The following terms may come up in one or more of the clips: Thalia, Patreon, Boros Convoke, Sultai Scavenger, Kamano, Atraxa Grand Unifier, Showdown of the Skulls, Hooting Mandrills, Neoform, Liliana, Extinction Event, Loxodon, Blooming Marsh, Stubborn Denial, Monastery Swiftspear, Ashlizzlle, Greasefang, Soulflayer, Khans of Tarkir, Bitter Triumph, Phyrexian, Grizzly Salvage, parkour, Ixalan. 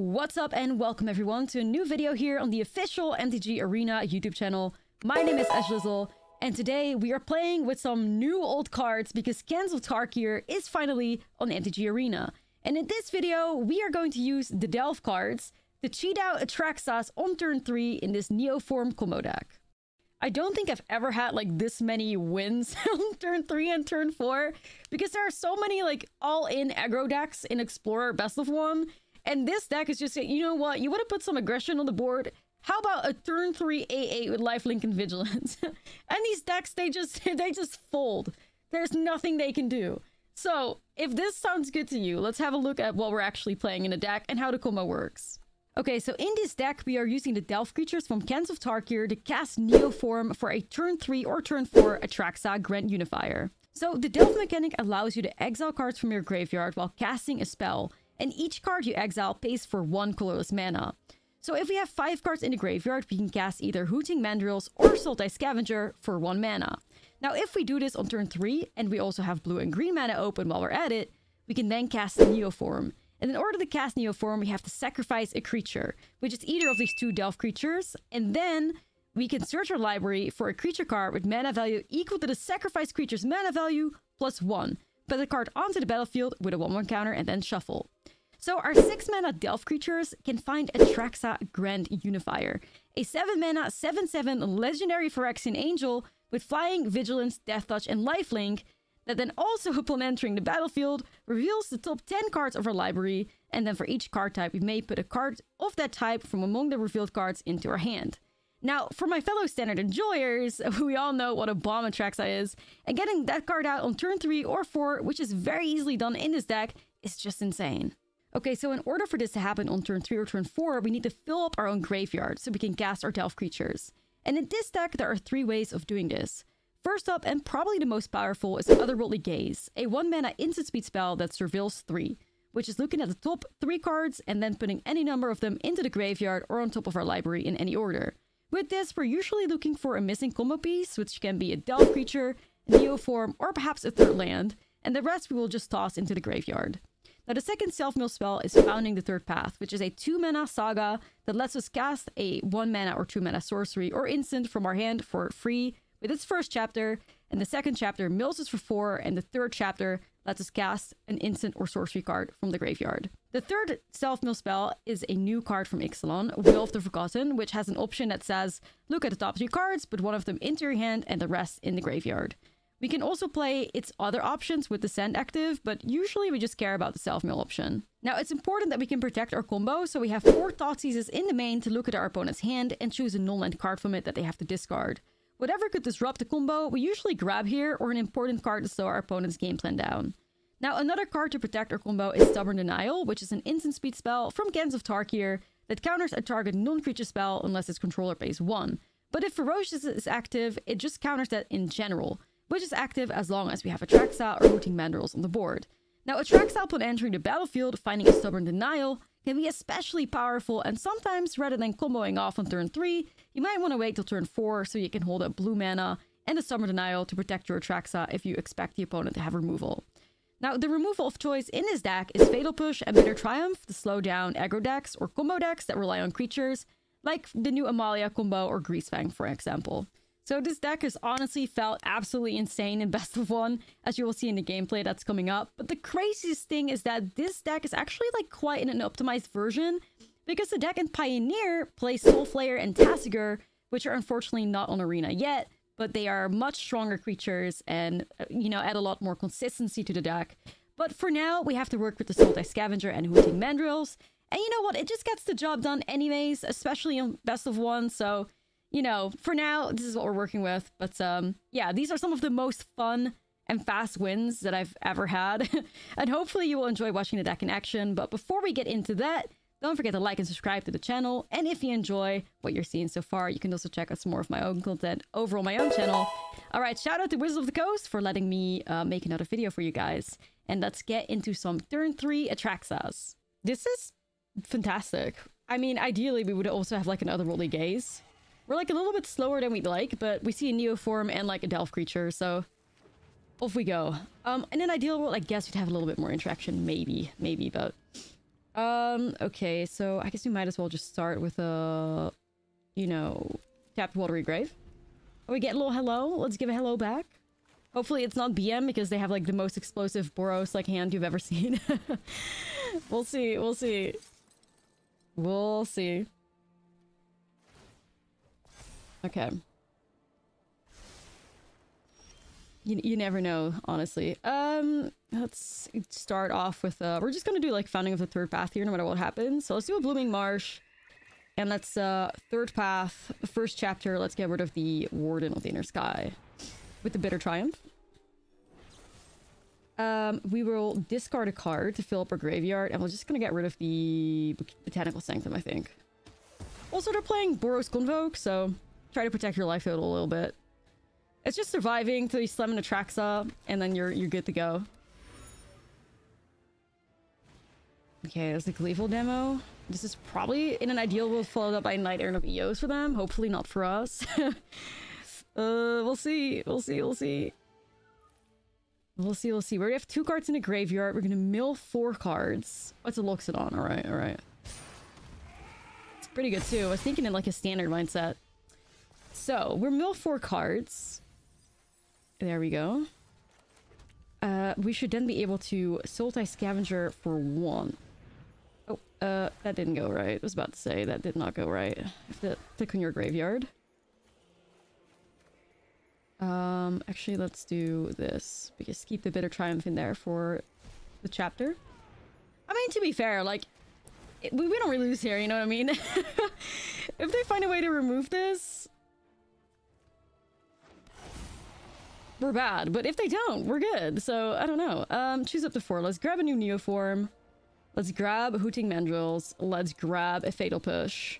What's up and welcome everyone to a new video here on the official MTG Arena YouTube channel. My name is Ashlizzlle and today we are playing with some new old cards because Khans of Tarkir is finally on MTG Arena. And in this video we are going to use the Delve cards to cheat out Atraxas on turn 3 in this Neoform combo deck. I don't think I've ever had like this many wins on turn 3 and turn 4 because there are so many like all-in aggro decks in Explorer best of one. And this deck is just, you know what, you want to put some aggression on the board. How about a turn 3 A8 with lifelink and vigilance? And these decks, they just fold. There's nothing they can do. So, if this sounds good to you, let's have a look at what we're actually playing in the deck and how the combo works. Okay, so in this deck, we are using the Delve creatures from Khans of Tarkir to cast Neoform for a turn 3 or turn 4 Atraxa Grand Unifier. So, the Delve mechanic allows you to exile cards from your graveyard while casting a spell. And each card you exile pays for 1 colorless mana. So if we have 5 cards in the graveyard, we can cast either Hooting Mandrills or Sultai Scavenger for 1 mana. Now if we do this on turn 3, and we also have blue and green mana open while we're at it, we can then cast Neoform. And in order to cast Neoform, we have to sacrifice a creature, which is either of these two Delve creatures, and then we can search our library for a creature card with mana value equal to the sacrificed creature's mana value plus 1. Put the card onto the battlefield with a 1/1 counter and then shuffle. So our 6 mana Delve creatures can find Atraxa Grand Unifier, a 7 mana 7/7 legendary Phyrexian angel with flying, vigilance, death touch and lifelink that then also upon entering the battlefield reveals the top 10 cards of our library, and then for each card type we may put a card of that type from among the revealed cards into our hand. Now, for my fellow standard enjoyers, we all know what a bomb Atraxa is, and getting that card out on turn 3 or 4, which is very easily done in this deck, is just insane. Okay, so in order for this to happen on turn 3 or turn 4, we need to fill up our own graveyard so we can cast our Delve creatures. And in this deck, there are 3 ways of doing this. First up, and probably the most powerful, is Otherworldly Gaze, a 1 mana instant speed spell that reveals 3, which is looking at the top 3 cards and then putting any number of them into the graveyard or on top of our library in any order. With this, we're usually looking for a missing combo piece, which can be a Delve creature, Neoform, or perhaps a third land, and the rest we will just toss into the graveyard. Now, the second self-mill spell is Founding the Third Path, which is a 2-mana saga that lets us cast a 1-mana or 2-mana sorcery or instant from our hand for free with its first chapter, and the second chapter mills us for 4, and the third chapter lets us cast an instant or sorcery card from the graveyard. The third self-mill spell is a new card from Ixalan, Will of the Forgotten, which has an option that says, look at the top 3 cards, put 1 of them into your hand and the rest in the graveyard. We can also play its other options with the Send active, but usually we just care about the self-mill option. Now, it's important that we can protect our combo, so we have 4 Thoughtseizes in the main to look at our opponent's hand and choose a non-land card from it that they have to discard. Whatever could disrupt the combo, we usually grab here, or an important card to slow our opponent's game plan down. Now, another card to protect our combo is Stubborn Denial, which is an instant speed spell from Khans of Tarkir that counters a target non-creature spell unless its controller pays 1. But if Ferocious is active, it just counters that in general, which is active as long as we have Atraxa or Hooting Mandrills on the board. Now, Atraxa upon entering the battlefield, finding a Stubborn Denial can be especially powerful, and sometimes, rather than comboing off on turn 3, you might want to wait till turn 4 so you can hold up blue mana and a Stubborn Denial to protect your Atraxa if you expect the opponent to have removal. Now, the removal of choice in this deck is Fatal Push and Bitter Triumph to slow down aggro decks or combo decks that rely on creatures, like the new Amalia combo or Greasefang, for example. So this deck has honestly felt absolutely insane in best of one, as you will see in the gameplay that's coming up. But the craziest thing is that this deck is actually like quite an optimized version, because the deck in Pioneer plays Soulflayer and Tasigur, which are unfortunately not on Arena yet, but they are much stronger creatures and, you know, add a lot more consistency to the deck. But for now, we have to work with the Sultai Scavenger and Hooting Mandrills. And you know what? It just gets the job done anyways, especially in best of one, so you know, for now, this is what we're working with. But yeah, these are some of the most fun and fast wins that I've ever had. And hopefully you will enjoy watching the deck in action. But before we get into that, don't forget to like and subscribe to the channel. And if you enjoy what you're seeing so far, you can also check out some more of my own content over on my own channel. All right, shout out to Wizards of the Coast for letting me make another video for you guys. And let's get into some turn 3 Atraxas. This is fantastic. I mean, ideally, we would also have like an Otherworldly Gaze. We're like a little bit slower than we'd like, but we see a Neoform and like a Delve creature, so off we go. In an ideal world, I guess we'd have a little bit more interaction, maybe, but Okay, so I guess we might as well just start with a, you know, tapped Watery Grave. We get a little hello. Let's give a hello back. Hopefully it's not BM because they have like the most explosive Boros like hand you've ever seen. We'll see, we'll see. We'll see. Okay. You never know, honestly. Let's start off with we're just gonna do like Founding of the Third Path here no matter what happens. So let's do a Blooming Marsh. And that's Third Path, first chapter. Let's get rid of the Warden of the Inner Sky with the Bitter Triumph. We will discard a card to fill up our graveyard, and we're just gonna get rid of the Botanical Sanctum, I think. Also, they're playing Boros Convoke, so try to protect your life total a little bit. It's just surviving till you slam an Atraxa, and then you're good to go. Okay, that's the Gleeful demo. This is probably, in an ideal world, followed up by Night Errant of Eos for them. Hopefully not for us. We'll see. We'll see. We'll see. We'll see. We'll see. We already have 2 cards in the graveyard. We're going to mill 4 cards. What's a Loxodon? All right. All right. It's pretty good, too. I was thinking in, like, a standard mindset. So, we're mill 4 cards. There we go. We should then be able to Sultai Scavenger for 1. Oh, that didn't go right. I was about to say that did not go right. I have to click on your graveyard. Actually, let's do this. Because keep the Bitter Triumph in there for the chapter. I mean, to be fair, like, we don't really lose here, you know what I mean? If they find a way to remove this, we're bad. But if they don't, we're good. So, I don't know. Choose up to 4. Let's grab a new Neoform. Let's grab Hooting Mandrills. Let's grab a Fatal Push.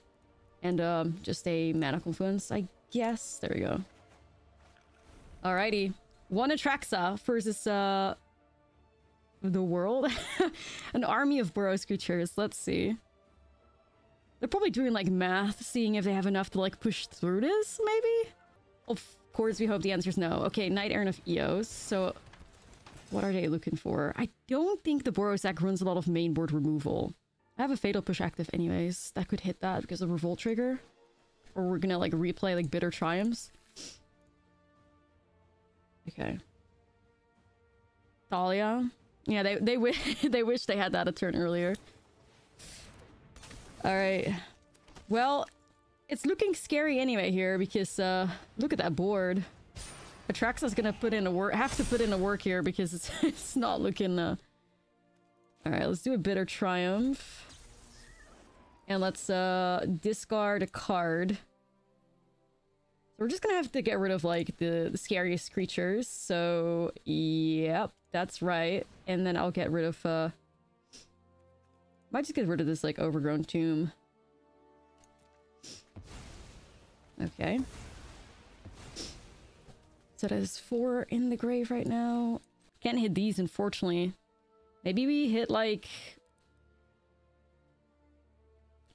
And just a Mana Confluence, I guess. There we go. Alrighty. 1 Atraxa versus the world. An army of Boros creatures. Let's see. They're probably doing like math, seeing if they have enough to like push through this, maybe? Of course we hope the answer is no. Okay, Night Errant of Eos. So what are they looking for? I don't think the Boros deck runs a lot of mainboard removal. I have a Fatal Push active anyways. That could hit that because of Revolt Trigger. Or we're gonna like replay like Bitter Triumphs. Okay. Thalia. Yeah, they wish they had that a turn earlier. Alright. Well, it's looking scary anyway here because look at that board. Atraxa's gonna put in a work, have to put in a work here because it's not looking. All right, let's do a Bitter Triumph, and let's discard a card. So we're just gonna have to get rid of like the scariest creatures. So yep, that's right. And then I'll get rid of. Might just get rid of this like overgrown tomb. Okay. So there's 4 in the grave right now. Can't hit these, unfortunately. Maybe we hit, like,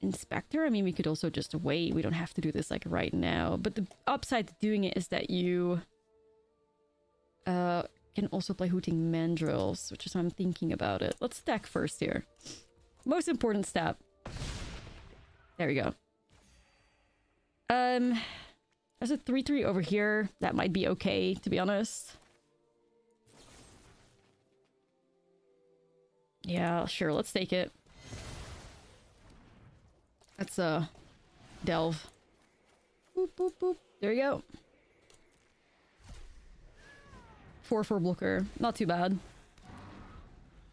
Inspector? I mean, we could also just wait. We don't have to do this, like, right now. But the upside to doing it is that you can also play Hooting Mandrills, which is why I'm thinking about it. Let's stack first here. Most important step. There we go. There's a 3-3 over here. That might be okay, to be honest. Yeah, sure. Let's take it. Let's, delve. Boop, boop, boop. There you go. 4-4 blocker. Not too bad.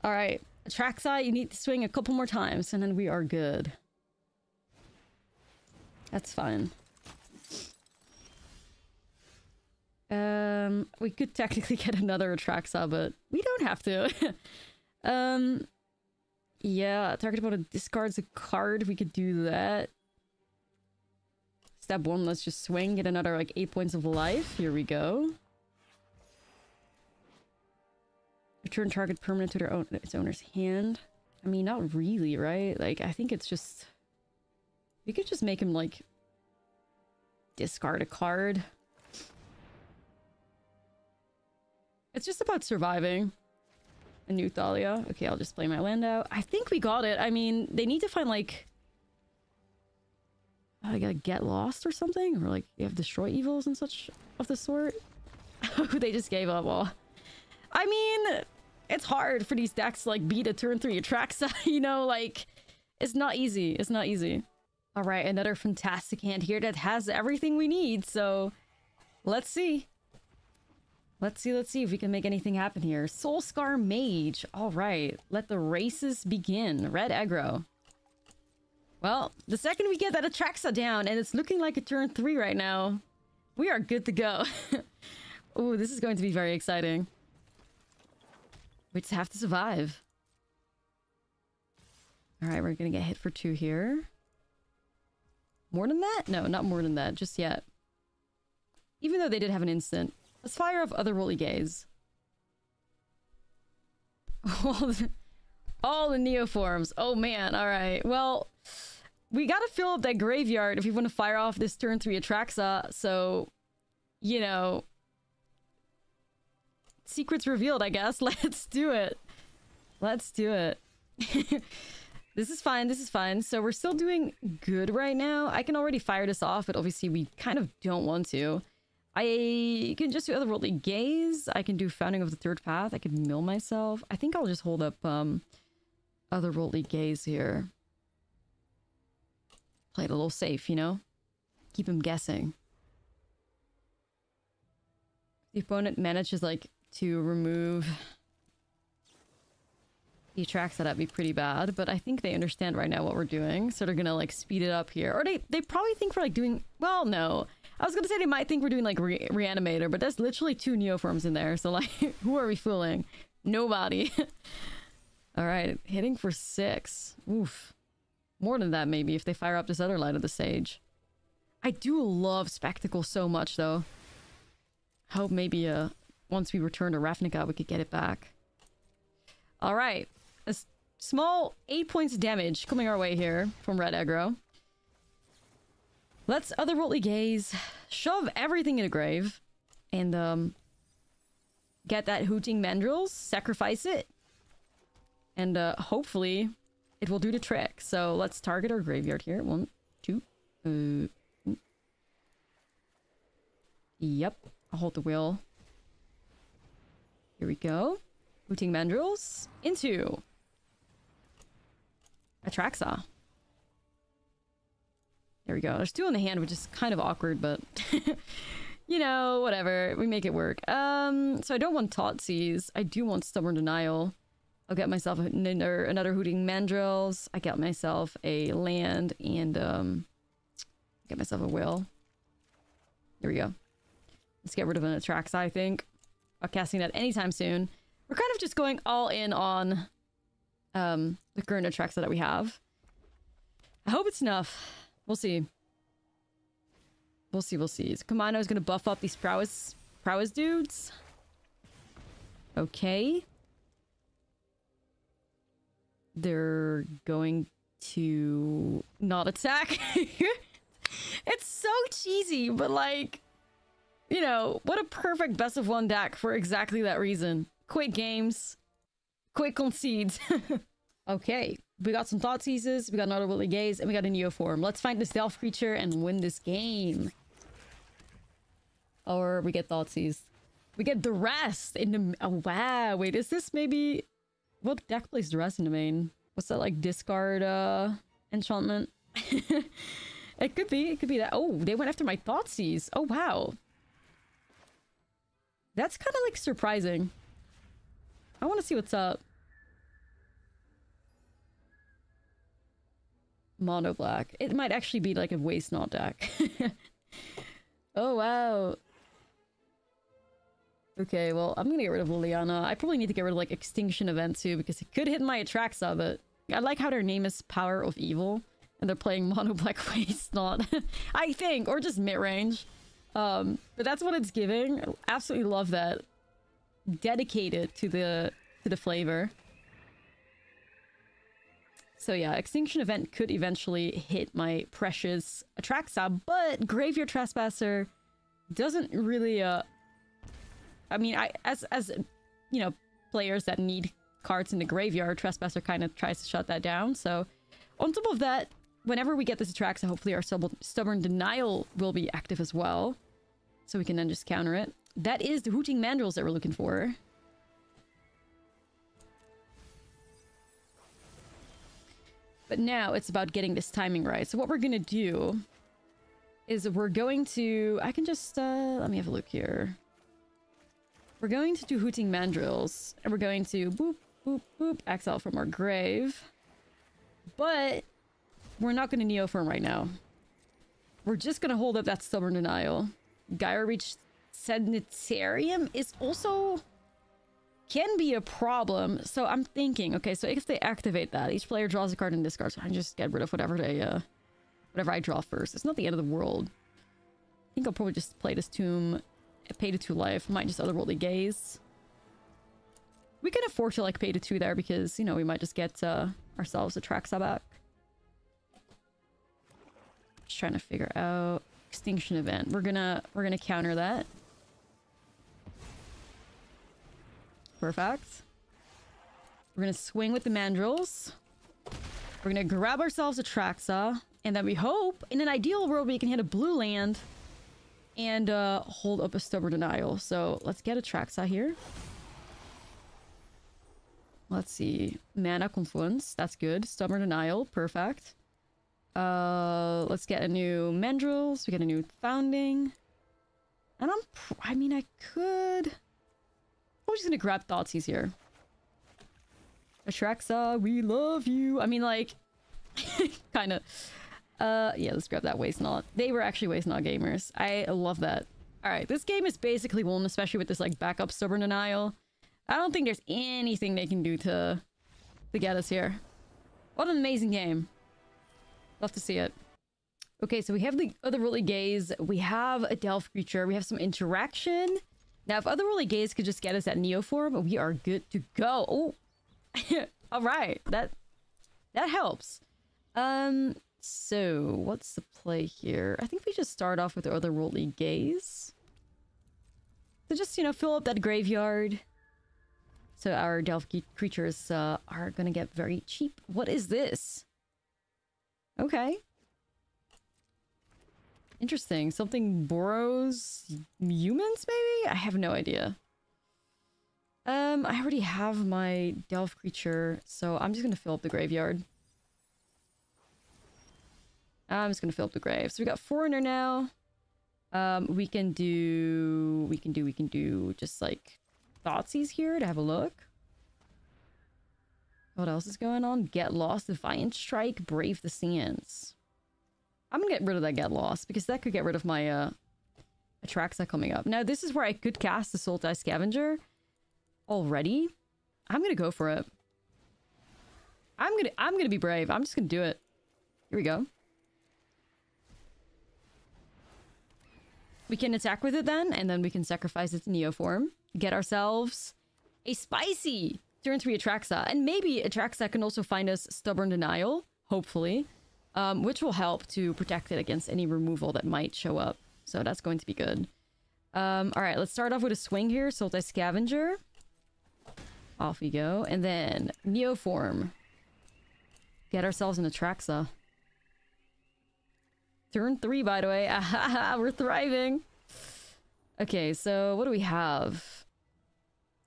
Alright. Atraxa, you need to swing a couple more times, and then we are good. That's fine. We could technically get another Atraxa, but we don't have to. Yeah, target opponent discards a card. We could do that. Step 1, let's just swing. Get another, like, 8 points of life. Here we go. Return target permanent to their own, its owner's hand. I mean, not really, right? Like, I think it's just... We could just make him, like... discard a card. It's just about surviving. A new Thalia. Okay, I'll just play my land out. I think we got it. I mean, they need to find, like... I gotta get lost or something? Or, like, you have destroy evils and such of the sort? They just gave up all. I mean, it's hard for these decks to, like, beat a turn 3 Atraxa, you know? Like, it's not easy. It's not easy. Alright, another fantastic hand here that has everything we need, so... Let's see. Let's see if we can make anything happen here. Soulscar Mage. Alright, let the races begin. Red aggro. Well, the second we get that Atraxa down, and it's looking like a turn 3 right now, we are good to go. Ooh, this is going to be very exciting. We just have to survive. Alright, we're gonna get hit for 2 here. More than that? No, not more than that, just yet. Even though they did have an instant. Let's fire up Otherworldly Gaze. All the Neoforms. Oh man, alright. Well... We gotta fill up that graveyard if we want to fire off this turn 3 Atraxa, so... You know... Secrets revealed, I guess. Let's do it. Let's do it. This is fine, this is fine. So we're still doing good right now. I can already fire this off, but obviously we kind of don't want to. I can just do Otherworldly Gaze. I can do Founding of the Third Path. I could mill myself. I think I'll just hold up Otherworldly Gaze here. Play it a little safe, you know? Keep him guessing. The opponent manages, like, to remove the Atraxa, that'd be pretty bad, but I think they understand right now what we're doing, so they're gonna, like, speed it up here. Or they probably think we're, like, doing... Well, no. I was gonna say they might think we're doing, like, Reanimator, but there's literally 2 Neoforms in there, so, like, who are we fooling? Nobody. Alright, hitting for 6. Oof. More than that, maybe, if they fire up this other Light of the Sage. I do love Spectacle so much, though. Hope maybe once we return to Ravnica, we could get it back. Alright. A small 8 points of damage coming our way here from red aggro. Let's Otherworldly Gaze. Shove everything in a grave. And, get that Hooting Mandrills. Sacrifice it. And, hopefully... It will do the trick. So let's target our graveyard here. 1, 2. Yep. I'll hold the wheel. Here we go. Hooting Mandrills into Atraxa. There we go. There's 2 in the hand, which is kind of awkward, but you know, whatever. We make it work. So I don't want Thoughtseize. I do want Stubborn Denial. I'll get myself another Hooting Mandrills. I get myself a land and get myself a will. There we go. Let's get rid of an Atraxa, I think. I'm casting that anytime soon. We're kind of just going all in on the current Atraxa that we have. I hope it's enough. We'll see. We'll see. So Kamano is going to buff up these prowess dudes. Okay. They're going to not attack. It's so cheesy, but like, you know, what a perfect best of 1 deck for exactly that reason. Quick games, quick concedes. Okay, we got some Thoughtseizes, we got another Otherworldly Gaze, and we got a Neoform. Let's find this Delve creature and win this game. Or we get Thoughtseize. We get the rest in the... Oh, wow, wait, is this maybe... What deck plays the rest in the main? What's that, like, discard enchantment? It could be that. Oh, they went after my Thoughtseize. Oh, wow. That's kind of, like, surprising. I want to see what's up. Mono black. It might actually be, like, a Waste Not deck. Oh, wow. Okay, well, I'm gonna get rid of Liliana. I probably need to get rid of, like, Extinction Event, too, because it could hit my Atraxa, but... I like how their name is Power of Evil, and they're playing Mono Black Waste Not. I think, or just mid-range. But that's what it's giving. I absolutely love that. Dedicated to the flavor. So yeah, Extinction Event could eventually hit my precious Atraxa, but Graveyard Trespasser doesn't really, I mean, as you know, players that need cards in the graveyard, Trespasser kind of tries to shut that down. So on top of that, whenever we get this Atraxa, hopefully our Stubborn Denial will be active as well. So we can then just counter it. That is the Hooting Mandrills that we're looking for. But now it's about getting this timing right. So what we're going to do is we're going to... I can just... let me have a look here. We're going to do Hooting Mandrills. And we're going to boop, boop, boop, exile from our grave. But we're not going to Neoform right now. We're just going to hold up that Stubborn Denial. Gaia Reach Sanitarium is also... can be a problem. So I'm thinking, okay, so if they activate that, each player draws a card and discards. So I just get rid of whatever they... whatever I draw first. It's not the end of the world. I think I'll probably just play this Tomb, pay the 2 life. Might just Otherworldly Gaze. We can afford to like pay the 2 there because, you know, we might just get ourselves a Atraxa back. Just trying to figure out Extinction Event. We're gonna counter that. Perfect. We're gonna swing with the Mandrills. We're gonna grab ourselves a Atraxa. And then we hope, in an ideal world, we can hit a blue land and hold up a Stubborn Denial. So let's get a Atraxa here. Let's see. Mana Confluence. That's good. Stubborn Denial. Perfect. Let's get a new Mandrills. We get a new Founding. And I mean, I could... I'm just going to grab Thoughtseize here. Atraxa, we love you. I mean, like... kind of... yeah, let's grab that Waste Not. They were actually Waste Not gamers. I love that. Alright, this game is basically won, especially with this, like, backup Stubborn Denial. I don't think there's anything they can do to get us here. What an amazing game. Love to see it. Okay, so we have the Otherworldly Gaze. We have a Delve creature. We have some interaction. Now, if Otherworldly Gaze could just get us at Neoform, we are good to go. Oh! Alright, that helps. So, what's the play here? I think we just start off with the Otherworldly Gaze. So just, you know, fill up that graveyard. So our Delve creatures are gonna get very cheap. What is this? Okay. Interesting. Something borrows humans, maybe? I have no idea. I already have my Delve creature, so I'm just gonna fill up the graveyard. I'm just gonna fill up the grave. So we got 4 in there now. We can do just like Thoughtseize here to have a look. What else is going on? Get Lost, Defiant Strike, Brave the Sands. I'm gonna get rid of that Get Lost because that could get rid of my Atraxa coming up. Now this is where I could cast the Sultai Scavenger already. I'm gonna go for it. I'm gonna be brave. I'm just gonna do it. Here we go. We can attack with it then, and then we can sacrifice its Neoform. Get ourselves a spicy turn 3 Atraxa. And maybe Atraxa can also find us Stubborn Denial, hopefully. Which will help to protect it against any removal that might show up. So that's going to be good. Alright, let's start off with a swing here. Sultai Scavenger. Off we go. And then Neoform. Get ourselves an Atraxa. Turn 3, by the way. We're thriving. Okay, so what do we have?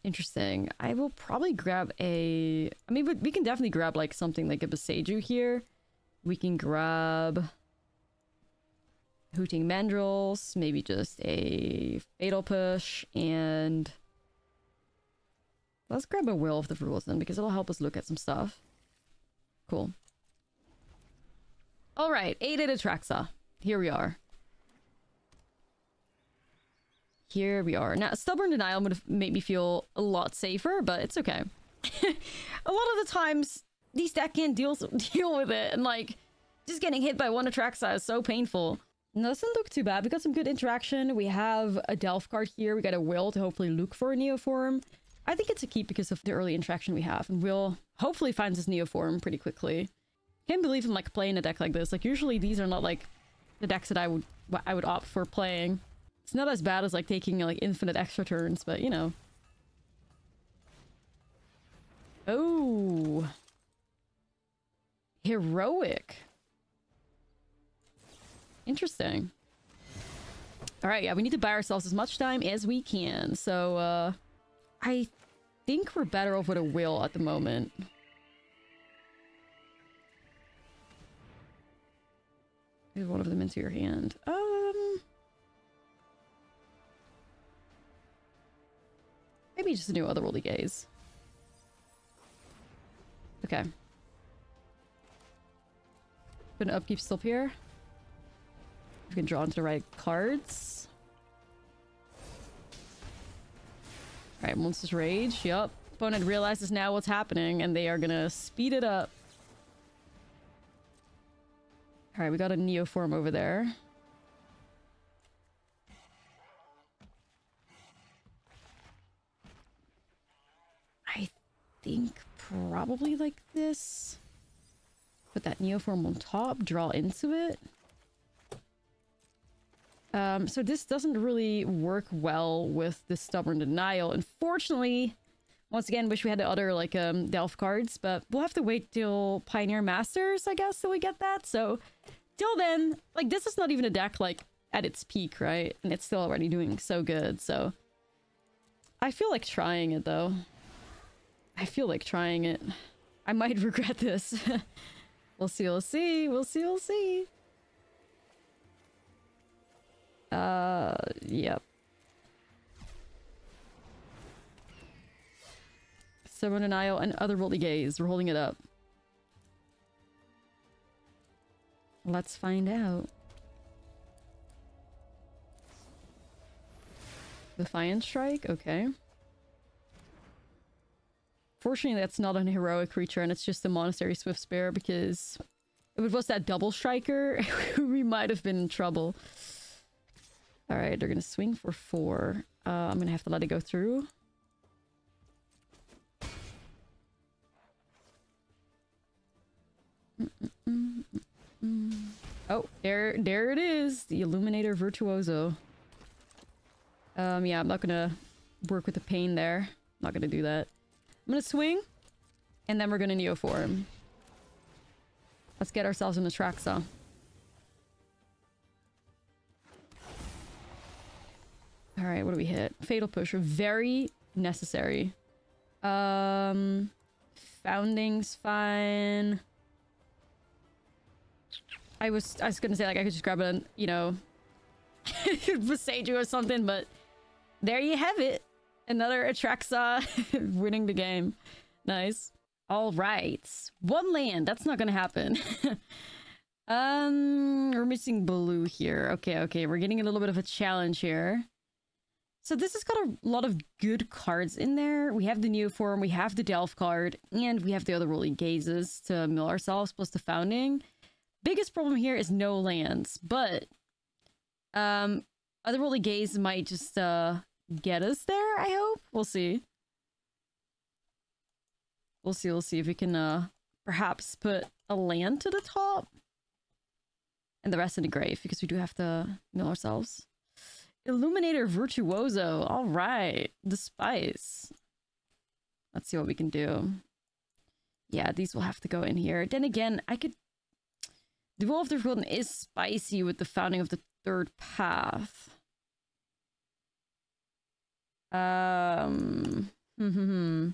Interesting. I will probably grab a... I mean, we can definitely grab like something like a Baseju here. We can grab... Hooting Mandrills. Maybe just a Fatal Push. And... let's grab a Will of the Forgotten because it'll help us look at some stuff. Cool. Alright, 8 at Atraxa. Here we are. Here we are. Now, Stubborn Denial would have made me feel a lot safer, but it's okay. A lot of the times, these deck can't deal with it, and like, just getting hit by one Atraxa is so painful. And that doesn't look too bad. We got some good interaction. We have a Delve card here. We got a Will to hopefully look for a Neoform. I think it's a keep because of the early interaction we have, and Will hopefully finds his Neoform pretty quickly. Can't believe I'm like playing a deck like this. Like usually these are not like the decks that I would opt for playing. It's not as bad as like taking like infinite extra turns, but you know. Oh. Heroic. Interesting. All right, yeah, we need to buy ourselves as much time as we can. So, I think we're better off with a will at the moment. Move one of them into your hand. Maybe just a new Otherworldly Gaze. Okay. Put an upkeep still here. You can draw into the right cards. Alright, Monster's Rage. Yup. Opponent realizes now what's happening and they are gonna speed it up. Alright, we got a Neoform over there. I think probably like this. Put that Neoform on top, draw into it. So this doesn't really work well with the Stubborn Denial. Unfortunately, once again, wish we had the other, like, Delve cards, but we'll have to wait till Pioneer Masters, I guess, till we get that. So, till then, like, this is not even a deck, like, at its peak, right? And it's still already doing so good, so... I feel like trying it, though. I feel like trying it. I might regret this. We'll see, we'll see, we'll see, we'll see. Yep. Stubborn Denial and Otherworldly Gaze. We're holding it up. Let's find out. Defiant Strike? Okay. Fortunately, that's not an heroic creature, and it's just a Monastery Swift Spear, because if it was that double striker, we might have been in trouble. All right, they're gonna swing for 4. I'm gonna have to let it go through. Oh, there it is, the Illuminator Virtuoso. Yeah, I'm not gonna work with the pain there. I'm not gonna do that. I'm gonna swing, and then we're gonna Neoform. Let's get ourselves an Atraxa. All right, what do we hit? Fatal Push, very necessary. Founding's fine. I was gonna say, like, I could just grab a, you know, Visage or something, but there you have it. Another Atraxa winning the game. Nice. All right, one land. That's not gonna happen. We're missing blue here. Okay, okay, we're getting a little bit of a challenge here. So this has got a lot of good cards in there. We have the Neoform, we have the Delve card, and we have the Otherworldly Gazes to mill ourselves, plus the Founding. Biggest problem here is no lands, but Otherworldly Gaze might just get us there, I hope. We'll see. We'll see, we'll see if we can perhaps put a land to the top. And the rest in the grave, because we do have to mill ourselves. Illuminator Virtuoso. All right. The spice. Let's see what we can do. Yeah, these will have to go in here. Then again, I could... The Will of the Forgotten is spicy with the Founding of the Third Path. I can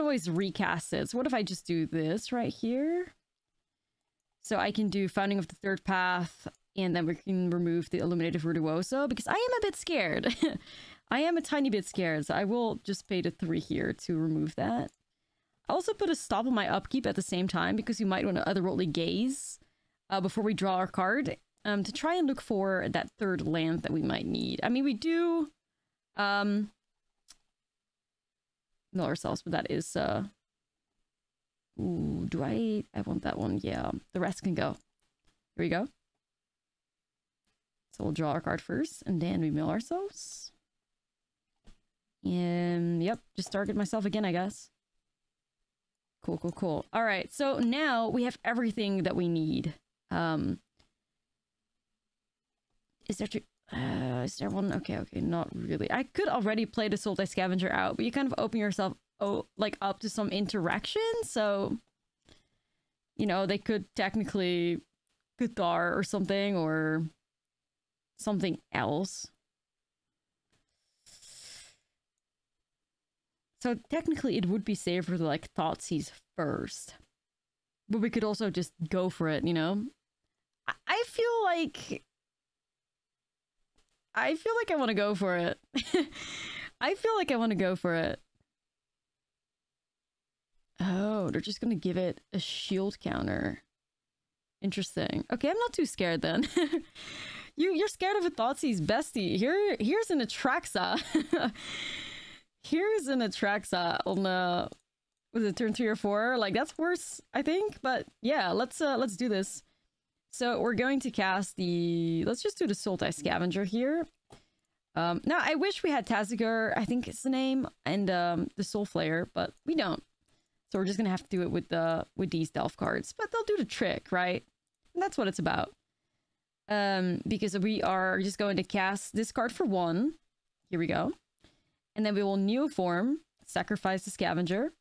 always recast it. So what if I just do this right here? So I can do Founding of the Third Path... And then we can remove the Illuminator Virtuoso, because I am a bit scared. I am a tiny bit scared, so I will just pay the 3 here to remove that. I also put a stop on my upkeep at the same time, because you might want to Otherworldly Gaze before we draw our card, to try and look for that third land that we might need. I mean, we do mill ourselves, but that is... Ooh, do I want that one, yeah. The rest can go. Here we go. So we'll draw our card first, and then we mill ourselves. And, yep, just target myself again, I guess. Cool, cool, cool. Alright, so now we have everything that we need. Is there one? Okay, okay, not really. I could already play the Sultai Scavenger out, but you kind of open yourself like up to some interaction, so you know they could technically guitar or something else. So technically it would be safer to like Thoughtseize first, but we could also just go for it, you know? I feel like I want to go for it. Oh, they're just gonna give it a shield counter. Interesting. Okay, I'm not too scared then. You're scared of a Thoughtseize, bestie. Here's an Atraxa. Here's an Atraxa on was it turn 3 or 4? Like that's worse, I think. But yeah, let's do this. So we're going to cast the. Let's just do the Sultai Scavenger here. Now I wish we had Tasigur, I think it's the name, and the Soulflayer, but we don't. So we're just gonna have to do it with the these Delve cards, but they'll do the trick, right? And that's what it's about. Because we are just going to cast this card for 1. Here we go, and then we will Neoform, sacrifice the Scavenger,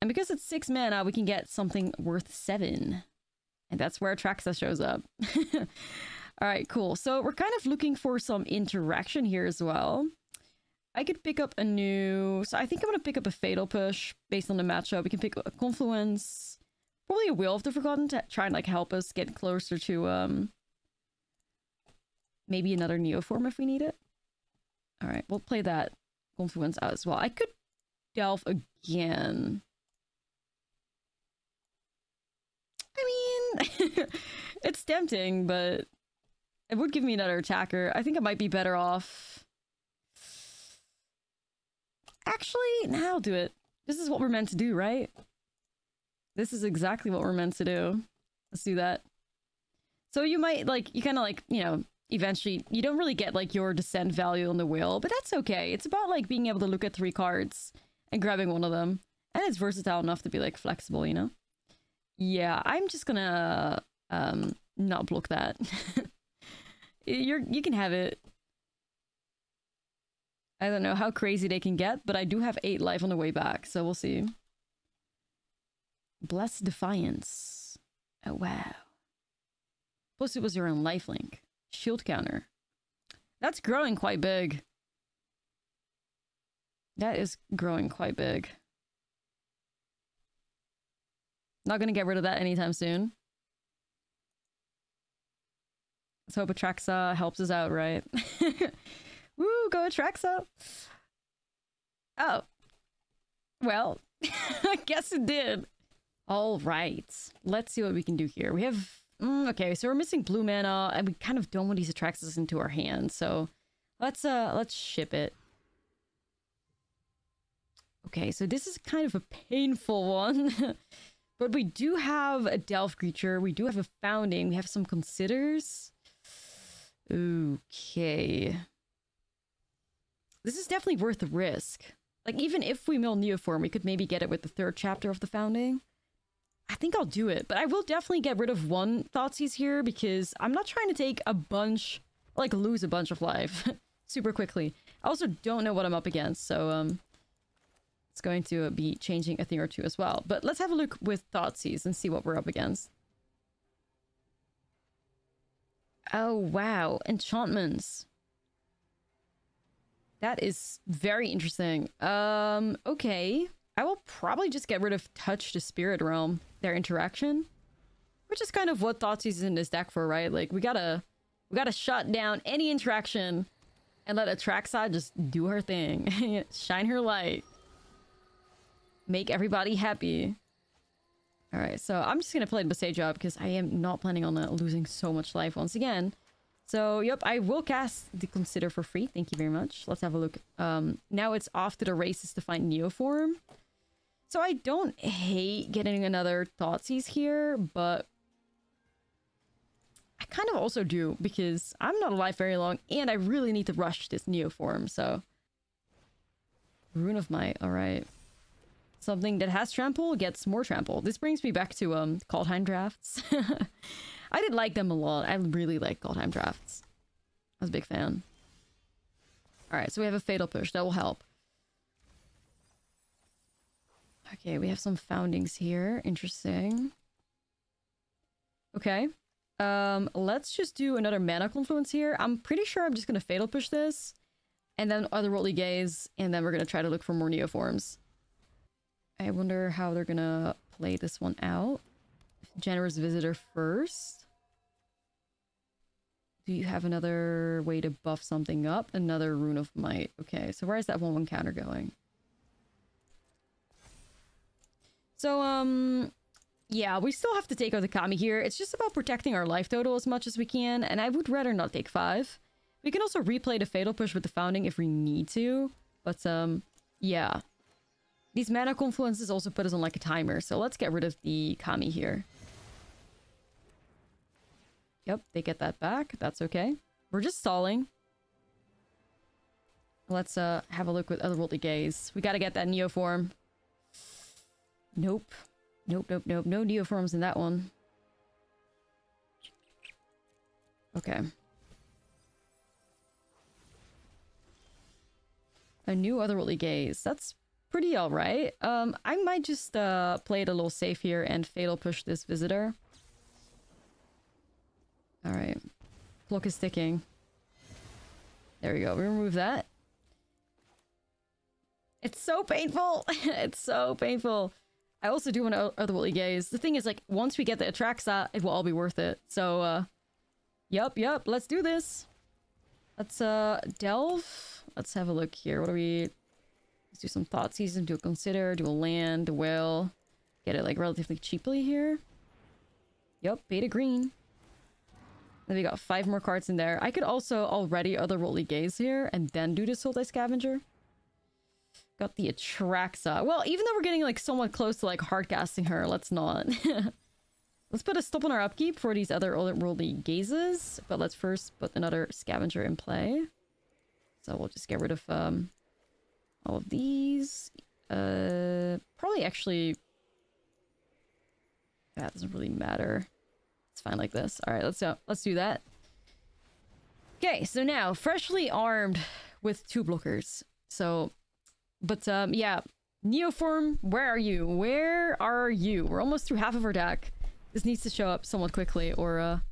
and because it's 6 mana, we can get something worth 7, and that's where Atraxa shows up. All right, cool. So we're kind of looking for some interaction here as well. I could pick up a new... So I think I'm going to pick up a Fatal Push based on the matchup. We can pick up a Confluence. Probably a Will of the Forgotten to try and like help us get closer to... maybe another Neoform if we need it. Alright, we'll play that Confluence out as well. I could Delve again. I mean... it's tempting, but... It would give me another attacker. I think I might be better off... Actually, now I'll do it. This is what we're meant to do, right? This is exactly what we're meant to do. Let's do that. So you might, like, you kind of, like, you know, eventually... You don't really get, like, your descent value on the wheel, but that's okay. It's about, like, being able to look at 3 cards and grabbing one of them. And it's versatile enough to be, like, flexible, you know? Yeah, I'm just gonna not block that. You can have it. I don't know how crazy they can get, but I do have 8 life on the way back, so we'll see. Blessed Defiance. Oh, wow. Plus it was your own lifelink. Shield counter. That's growing quite big. That is growing quite big. Not gonna get rid of that anytime soon. Let's hope Atraxa helps us out, right? Woo, go Atraxa! Oh. Well, I guess it did. Alright, let's see what we can do here. We have... okay, so we're missing blue mana, and we kind of don't want these Atraxas into our hand, so... Let's ship it. Okay, so this is kind of a painful one. But we do have a Delve creature, we do have a Founding, we have some Considers... Okay. This is definitely worth the risk. Like, even if we mill Neoform, we could maybe get it with the 3rd chapter of the Founding. I think I'll do it, but I will definitely get rid of 1 Thoughtseize here because I'm not trying to take a bunch, like, lose a bunch of life super quickly. I also don't know what I'm up against, so it's going to be changing a thing or 2 as well. But let's have a look with Thoughtseize and see what we're up against. Oh, wow. Enchantments. That is very interesting. Okay. I will probably just get rid of Touch the Spirit Realm, their interaction. Which is kind of what Thoughtseize is in this deck for, right? Like, we gotta shut down any interaction and let Atraxa just do her thing. Shine her light. Make everybody happy. Alright, so I'm just gonna play the Besage up because I am not planning on losing so much life once again. So, yep, I will cast the Consider for free. Thank you very much. Let's have a look. Now it's off to the races to find Neoform. So I don't hate getting another Thoughtseize here, but... I kind of also do because I'm not alive very long and I really need to rush this Neoform, so... Rune of Might, alright. Something that has trample gets more trample. This brings me back to Kaldheim drafts. I did like them a lot. I really like Kaldheim drafts. I was a big fan. Alright, so we have a Fatal Push. That will help. Okay, we have some foundings here. Interesting. Okay. Let's just do another Mana Confluence here. I'm pretty sure I'm just going to Fatal Push this. And then Otherworldly Gaze. And then we're going to try to look for more Neoforms. I wonder how they're going to play this one out. Generous Visitor first. Do you have another way to buff something up? Another Rune of Might. Okay, so where is that 1/1 counter going? So, yeah, we still have to take out the Kami here. It's just about protecting our life total as much as we can, and I would rather not take 5. We can also replay the Fatal Push with the Founding if we need to, but, yeah. These Mana Confluences also put us on, like, a timer, so let's get rid of the Kami here. Yep, they get that back. That's okay. We're just stalling. Let's, have a look with Otherworldly Gaze. We gotta get that Neoform. Nope. Nope, nope, nope. No Neoforms in that one. Okay. A new Otherworldly Gaze. That's pretty alright. I might just play it a little safe here and Fatal Push this Visitor. Alright. Clock is ticking. There we go. We remove that. It's so painful! It's so painful. I also do want to Otherworldly Gaze. The thing is, like, once we get the Atraxa, it will all be worth it. So, Yep, let's do this. Let's, delve. Let's have a look here. What are we... Let's do some Thoughtseize, do a Consider, do a Land, the Whale. Get it, like, relatively cheaply here. Yep, beta green. Then we got 5 more cards in there. I could also already Otherworldly Gaze here, and then do the Sultai Scavenger. Got the Atraxa. Well, even though we're getting like somewhat close to like hardcasting her, let's not. Let's put a stop on our upkeep for these other Otherworldly Gazes. But let's first put another Scavenger in play. So we'll just get rid of all of these. Probably actually... That doesn't really matter. It's fine like this. Alright, let's do that. Okay, so now, freshly armed with 2 blockers. So... But, yeah, Neoform, where are you? Where are you? We're almost through half of our deck. This needs to show up somewhat quickly, or,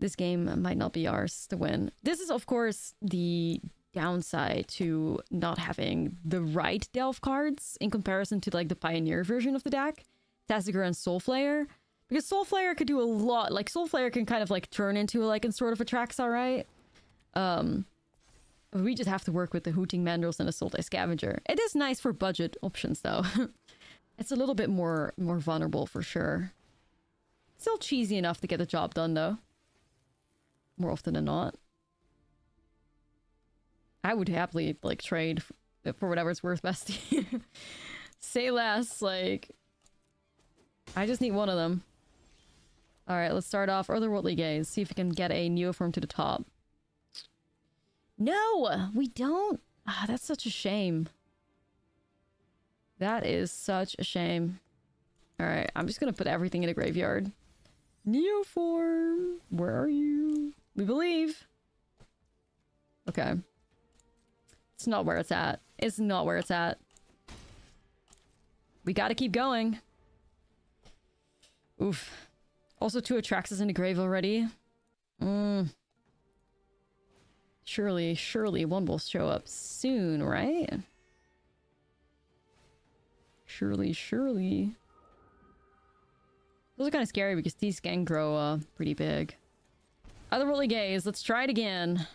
this game might not be ours to win. This is, of course, the downside to not having the right Delve cards in comparison to, like, the Pioneer version of the deck. Tasigur and Soulflayer. Because Soulflayer could do a lot. Like, Soulflayer can kind of, like, turn into, like, and sort of attracts, alright? We just have to work with the Hooting Mandrills and a Sultai Scavenger. It is nice for budget options, though. It's a little bit more vulnerable, for sure. Still cheesy enough to get the job done, though. More often than not. I would happily, like, trade for whatever it's worth, bestie. Say less, like... I just need one of them. Alright, let's start off Otherworldly Gaze. See if we can get a Neoform to the top. No, we don't. Ah, that's such a shame. That is such a shame. All right, I'm just going to put everything in a graveyard. Neoform, where are you? We believe. Okay. It's not where it's at. It's not where it's at. We got to keep going. Oof. Also 2 Atraxas in the grave already. Surely one will show up soon, right? Surely. Those are kind of scary because these can grow pretty big. Otherworldly Gaze, let's try it again.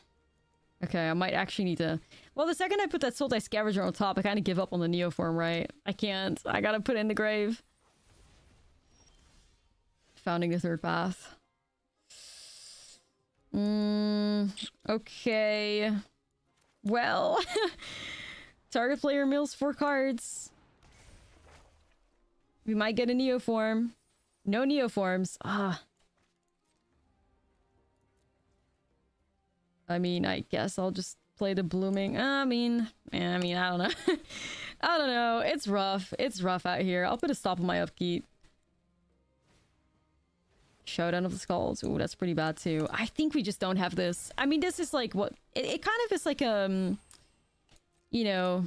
Okay, I might actually need to... Well, the second I put that Sultai Scavenger on top, I kind of give up on the Neoform, right? I can't. I gotta put it in the grave. Founding the Third Path. Okay. Well, target player mills 4 cards. We might get a Neoform. No Neoforms. Ah. I mean, I guess I'll just play the blooming. I mean, I don't know. I don't know. It's rough. It's rough out here. I'll put a stop on my upkeep. Showdown of the Skulls. Ooh, that's pretty bad too. I think we just don't have this. I mean, this is like what... It kind of is like, you know...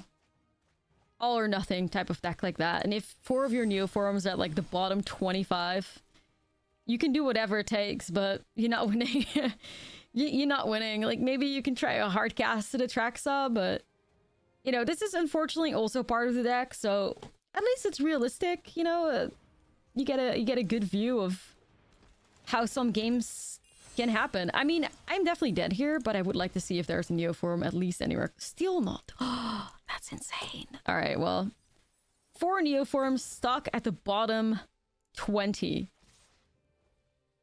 all or nothing type of deck like that. And if four of your Neoforms at like the bottom 25, you can do whatever it takes, but you're not winning. You're not winning. Like, maybe you can try a hard cast at Atraxa, but you know, this is unfortunately also part of the deck, so at least it's realistic. You know, you get a good view of how some games can happen. I mean, I'm definitely dead here, but I would like to see if there's a Neoform at least anywhere. Still not. Oh, that's insane. All right, well, four Neoforms stuck at the bottom 20.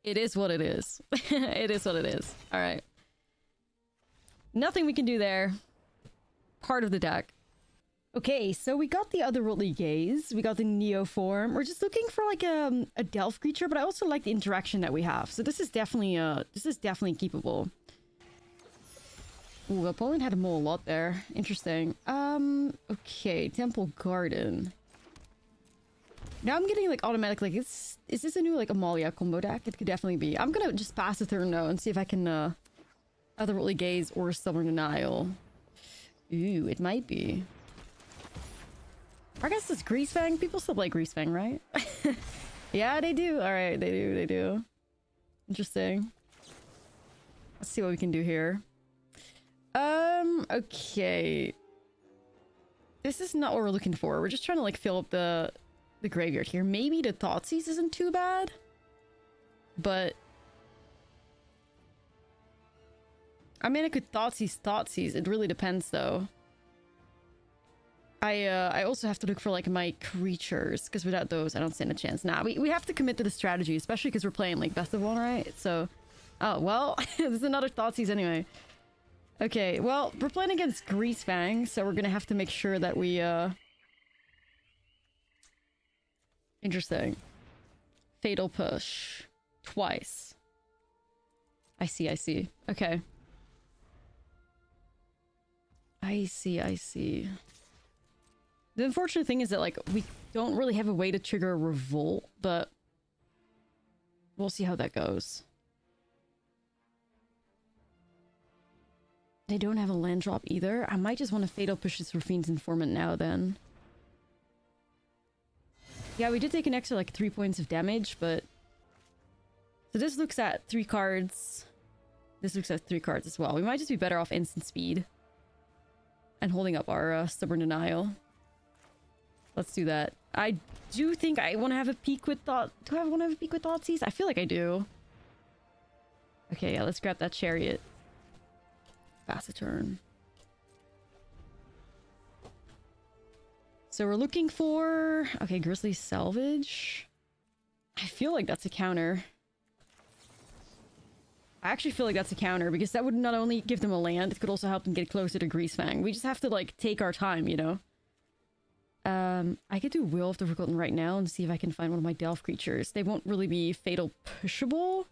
It is what it is. It is what it is. All right. Nothing we can do there. Part of the deck. Okay, so we got the Otherworldly Gaze. We got the Neoform. We're just looking for like a Delve creature, but I also like the interaction that we have. So this is definitely keepable. Ooh, opponent had a mole a lot there. Interesting. Okay, Temple Garden. Now I'm getting like automatic, like, is this a new like Amalia combo deck? It could definitely be. I'm gonna just pass the turn though and see if I can Otherworldly Gaze or Stubborn Denial. Ooh, it might be. I guess it's Greasefang. People still play Greasefang, right? Yeah, they do. All right, they do. Interesting. Let's see what we can do here. Okay. This is not what we're looking for. We're just trying to like fill up the graveyard here. Maybe the Thoughtseize isn't too bad, but I mean, I could Thoughtseize. It really depends, though. I also have to look for like my creatures, because without those I don't stand a chance. Nah, we have to commit to the strategy, especially because we're playing like best of one, right? So, oh well. This is another Thoughtseize anyway. Okay, well, we're playing against Greasefang, so we're gonna have to make sure that we Interesting. Fatal Push. Twice. I see. Okay. I see. The unfortunate thing is that, like, we don't really have a way to trigger a revolt, but we'll see how that goes. They don't have a land drop either. I might just want to Fatal Push this Rufine's Informant now, then. Yeah, we did take an extra, like, 3 points of damage, but... So this looks at 3 cards. This looks at 3 cards as well. We might just be better off instant speed. And holding up our Stubborn Denial. Let's do that. I do think I want to have a peek with Thought... Do I want to have a peek with Thoughtseize? I feel like I do. Okay, yeah, let's grab that Chariot. Pass a turn. So we're looking for... Okay, Grizzly Salvage. I feel like that's a counter. I actually feel like that's a counter, because that would not only give them a land, it could also help them get closer to Greasefang. We just have to, like, take our time, you know? I could do Will of the Forgotten right now and see if I can find one of my Delve creatures. They won't really be Fatal Pushable.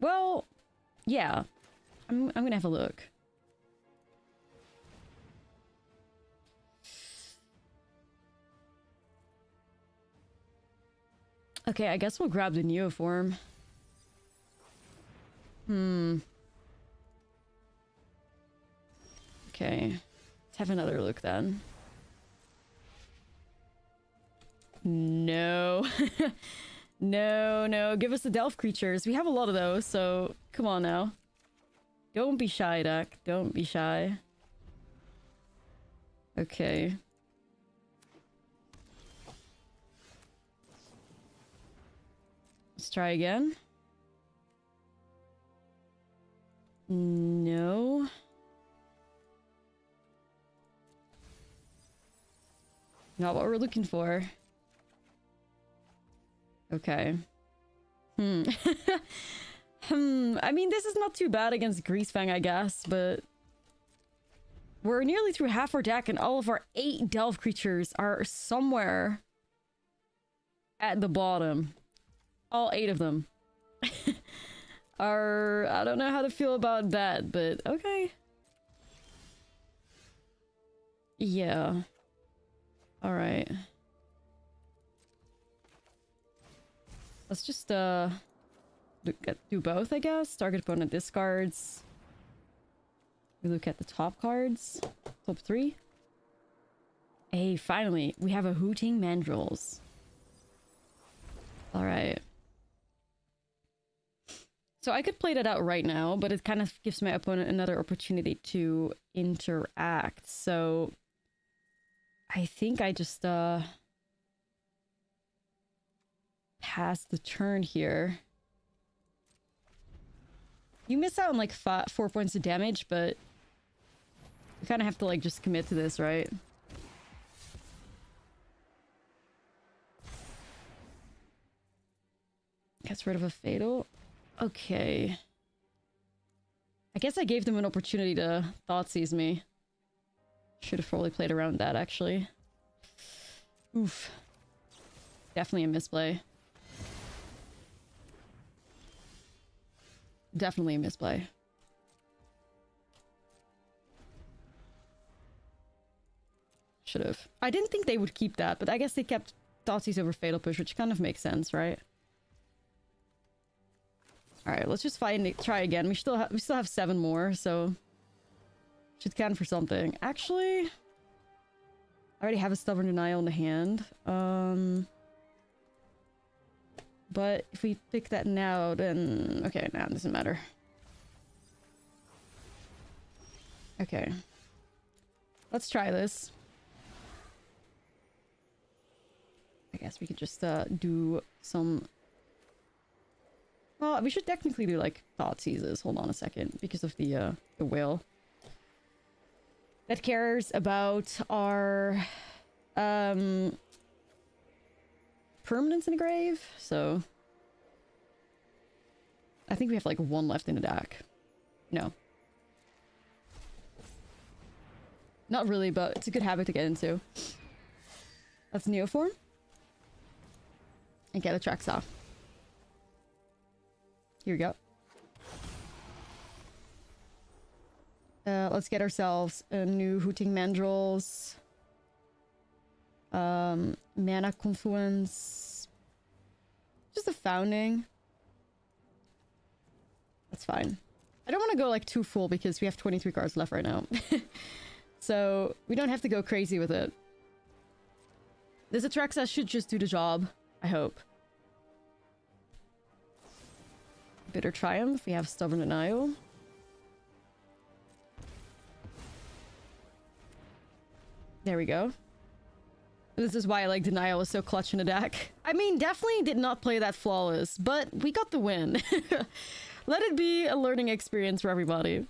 Well, yeah. I'm gonna have a look. Okay, I guess we'll grab the Neoform. Okay, let's have another look then. No. No, give us the Delve creatures. We have a lot of those, so come on now. Don't be shy, Duck. Don't be shy. Okay. Let's try again. No. Not what we're looking for. Okay. I mean, this is not too bad against Greasefang, I guess, but... We're nearly through half our deck, and all of our 8 Delve creatures are somewhere... at the bottom. All 8 of them. I don't know how to feel about that, but okay. Yeah. Alright. Let's just, do both, I guess. Target opponent discards. We look at the top cards. Top 3. Hey, finally, we have a Hooting Mandrills. Alright. So I could play that out right now, but it kind of gives my opponent another opportunity to interact. So I think I just pass the turn here. You miss out on like 4 points of damage, but you kind of have to like just commit to this, right? Gets rid of a fatal. Okay. I guess I gave them an opportunity to Thoughtseize me. Should have probably played around that, actually. Oof. Definitely a misplay. Definitely a misplay. Should have. I didn't think they would keep that, but I guess they kept Thoughtseize over Fatal Push, which kind of makes sense, right? Alright, let's just fight and try again. We still have 7 more, so should count for something. Actually, I already have a Stubborn Denial in the hand. But if we pick that now, then okay, now it doesn't matter. Okay. Let's try this. I guess we could just do some... Well, we should technically do like Thoughtseizes. Hold on a second, because of the whale that cares about our permanence in the grave. So I think we have like 1 left in the deck. No, not really, but it's a good habit to get into. That's Neoform and get Atraxa. Here we go. Let's get ourselves a new Hooting Mandrills. Mana Confluence. Just a Founding. That's fine. I don't want to go like too full because we have 23 cards left right now. So we don't have to go crazy with it. This Atraxa should just do the job, I hope. Bitter Triumph, we have Stubborn Denial. There we go. This is why like Denial is so clutch in the deck. I mean, definitely did not play that flawless, but we got the win. Let it be a learning experience for everybody.